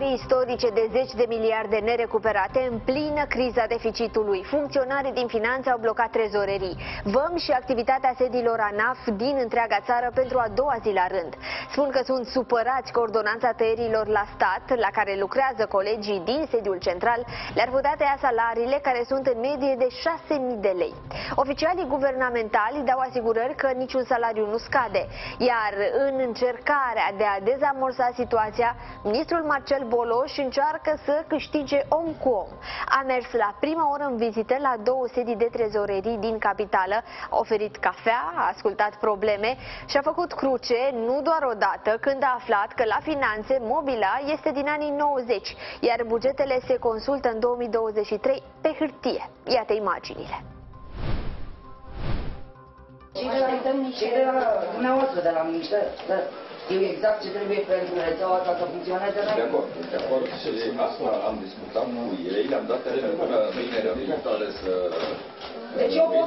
datorii istorice de 10 de miliarde nerecuperate în plină criza deficitului. Funcționarii din finanțe au blocat trezorerii, vămi și activitatea sediilor ANAF din întreaga țară pentru a doua zi la rând. Spun că sunt supărați că ordonanța tăierilor la stat, la care lucrează colegii din sediul central, le-ar putea tăia salariile, care sunt în medie de 6.000 de lei. Oficialii guvernamentali dau asigurări că niciun salariu nu scade, iar în încercarea de a dezamorsa situația, ministrul Marcel Boloș încearcă să câștige om cu om. A mers la prima oră în vizită la două sedii de trezorerii din capitală, a oferit cafea, a ascultat probleme și a făcut cruce nu doar o dată, când a aflat că la finanțe mobila este din anii 90, iar bugetele se consultă în 2023 pe hârtie. Iată imaginile. Dumneavoastră de la minister, știu exact ce trebuie pentru rețeaua ca să funcționeze. De acord, și asta am discutat cu ei, am dat telefonul la mâinile militare să... Deci eu pot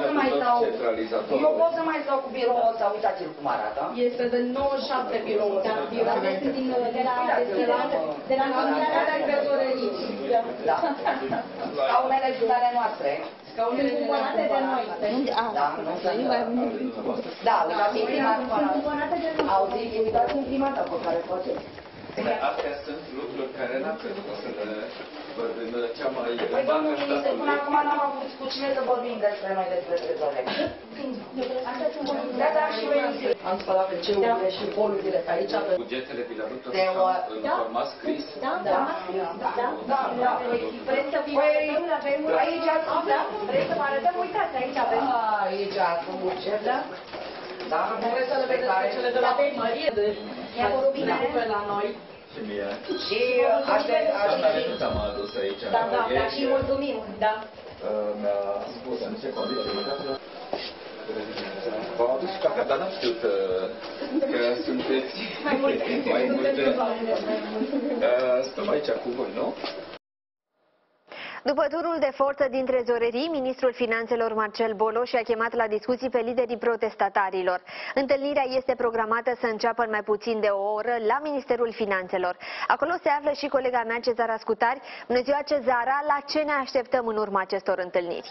să mai stau cu biroul ăsta, uitați-l cum arată. Este de 97 biroul ăsta, este de la comunitatea trezorerii. Da, scaunele sunt ale noastre. Scaunele cumpărate de noi. Da, uitați imprimata. Auziți, uitați imprimata pe care faceți. Astea sunt lucruri care n-am crezut că sunt vorbind cea mai... Păi, domnul ministru, până acum n-am avut cu cine să vorbim despre noi, despre trezorele. Da, da, și eu am spălat pe ceurile și bolurile pe aici. Bugetele vi le-a rupt în format scris? Da, da, da. Vreți să vă arătăm la vremuri? Aici ați, da? Vreți să vă arătăm? Uitați, aici avem. Aici ați un buget, da? Da, nu vreți să le vedeți pe cele de la primărie? Mi-a vorbit pe la noi. Și asta m-a adus aici. Da, da, dar și mulțumim, da. Mi-a spus în ce condiții v-am adus și cafea, dar n-am știut că sunteți mai multe. Stăm aici cu voi, nu? După turul de forță din trezorerii, ministrul finanțelor Marcel Boloș a chemat la discuții pe liderii protestatarilor. Întâlnirea este programată să înceapă în mai puțin de o oră la Ministerul Finanțelor. Acolo se află și colega mea, Cezara Scutari. Bună ziua, Cezara! La ce ne așteptăm în urma acestor întâlniri?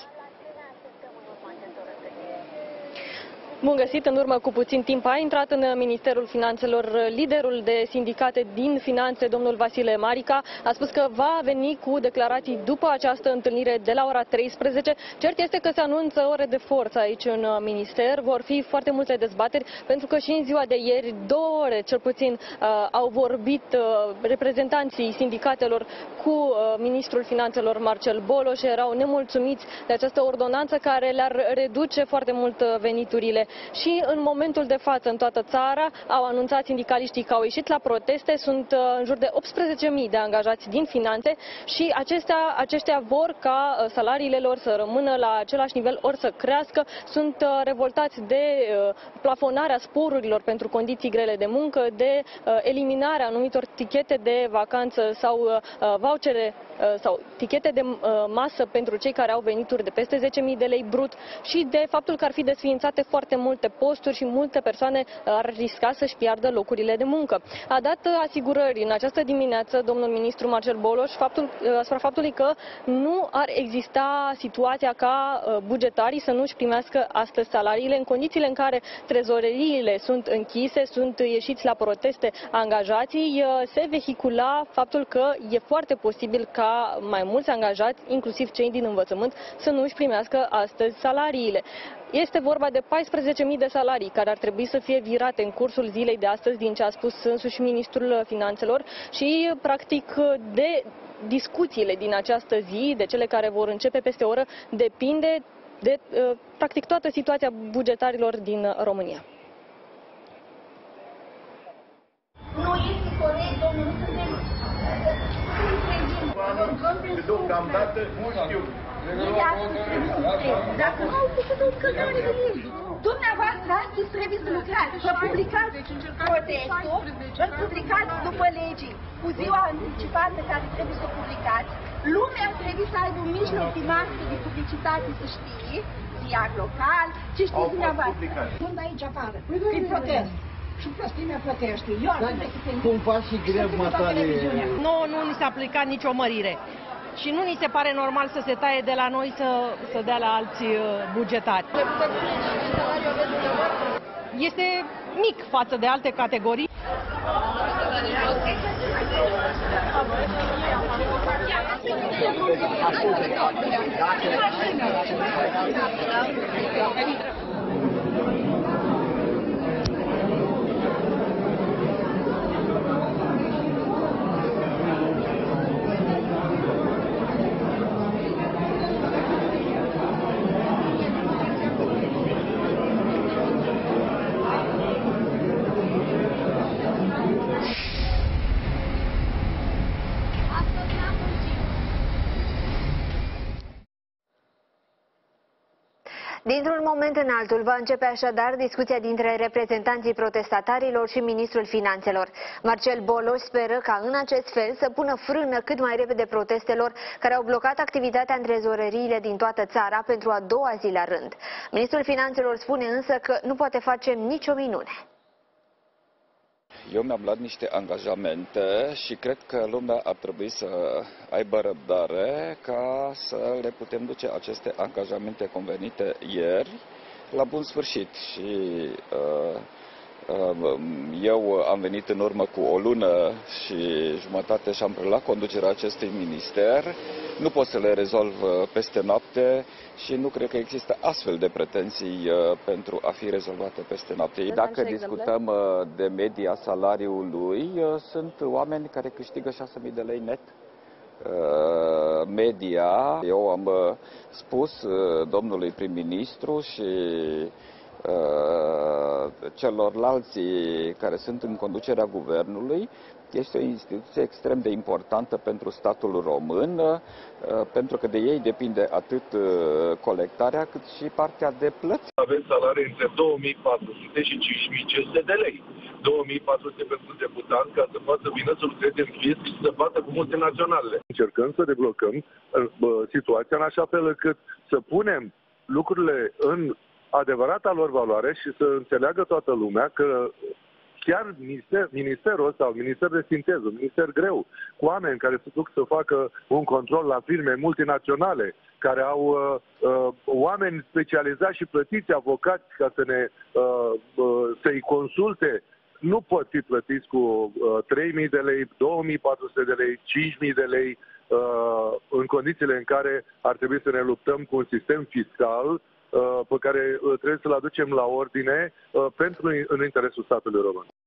Bun găsit, în urmă cu puțin timp a intrat în Ministerul Finanțelor liderul de sindicate din finanțe, domnul Vasile Marica. A spus că va veni cu declarații după această întâlnire de la ora 13. Cert este că se anunță ore de forță aici în minister. Vor fi foarte multe dezbateri, pentru că și în ziua de ieri, 2 ore cel puțin, au vorbit reprezentanții sindicatelor cu ministrul finanțelor Marcel Boloș. Erau nemulțumiți de această ordonanță care le-ar reduce foarte mult veniturile. Și în momentul de față, în toată țara, au anunțat sindicaliștii că au ieșit la proteste. Sunt în jur de 18.000 de angajați din finanțe și aceștia vor ca salariile lor să rămână la același nivel, ori să crească. Sunt revoltați de plafonarea sporurilor pentru condiții grele de muncă, de eliminarea anumitor tichete de vacanță sau vouchere sau tichete de masă pentru cei care au venituri de peste 10.000 de lei brut și de faptul că ar fi desființate foarte multe posturi și multe persoane ar risca să-și piardă locurile de muncă. A dat asigurări în această dimineață domnul ministru Marcel Boloș asupra faptului că nu ar exista situația ca bugetarii să nu-și primească astăzi salariile, în condițiile în care trezoreriile sunt închise, sunt ieșiți la proteste angajații. Se vehicula faptul că e foarte posibil ca mai mulți angajați, inclusiv cei din învățământ, să nu-și primească astăzi salariile. Este vorba de 14.000 de salarii care ar trebui să fie virate în cursul zilei de astăzi, din ce a spus însuși ministrul finanțelor și, practic, de discuțiile din această zi, de cele care vor începe peste o oră, depinde de, practic, toată situația bugetarilor din România. Nu este corect, domnul, nu suntem... Deocamdată, nu știu. Dacă nu au făcut o cădare de limbi. Dumneavoastră astăzi trebuie să lucrați, să publicați protestul, îl publicați după legii, cu ziua anticipată care trebuie să o publicați. Lumea trebuie să aibă un mijloc de masă de publicitate, să știe, ziar local, ce știți dumneavoastră. Sunt aici afară, prin protest. și prostimea plătește. Eu ar cumva și greu matale. Nu, nu ni s-a aplicat nicio mărire. Și nu ni se pare normal să se taie de la noi să dea la alți bugetari. Este mic față de alte categorii. Dintr-un moment în altul va începe așadar discuția dintre reprezentanții protestatarilor și ministrul finanțelor. Marcel Boloș speră ca în acest fel să pună frână cât mai repede protestelor care au blocat activitatea în trezoreriile din toată țara pentru a doua zi la rând. Ministrul finanțelor spune însă că nu poate face nicio minune. Eu mi-am luat niște angajamente și cred că lumea ar trebui să aibă răbdare ca să le putem duce aceste angajamente convenite ieri la bun sfârșit. Și eu am venit în urmă cu o lună și jumătate și am preluat conducerea acestui minister. Nu pot să le rezolv peste noapte și nu cred că există astfel de pretenții pentru a fi rezolvate peste noapte. Dacă discutăm de media salariului, sunt oameni care câștigă 6.000 de lei net. Media, eu am spus domnului prim-ministru și celorlalți care sunt în conducerea guvernului, este o instituție extrem de importantă pentru statul român, pentru că de ei depinde atât colectarea cât și partea de plăți. Avem salarii între 2.400 și 5.500 de lei. 2.400 pentru deputat ca să poată vină să lucreze în fisc și să bată cu multinaționalele. Încercăm să deblocăm situația în așa fel încât să punem lucrurile în adevărata lor valoare și să înțeleagă toată lumea că chiar ministerul ăsta, un minister de sinteză, un minister greu, cu oameni care se duc să facă un control la firme multinaționale, care au oameni specializați și plătiți, avocați, ca să să-i consulte, nu pot fi plătiți cu 3.000 de lei, 2.400 de lei, 5.000 de lei, în condițiile în care ar trebui să ne luptăm cu un sistem fiscal pe care trebuie să-l aducem la ordine pentru în interesul statului român.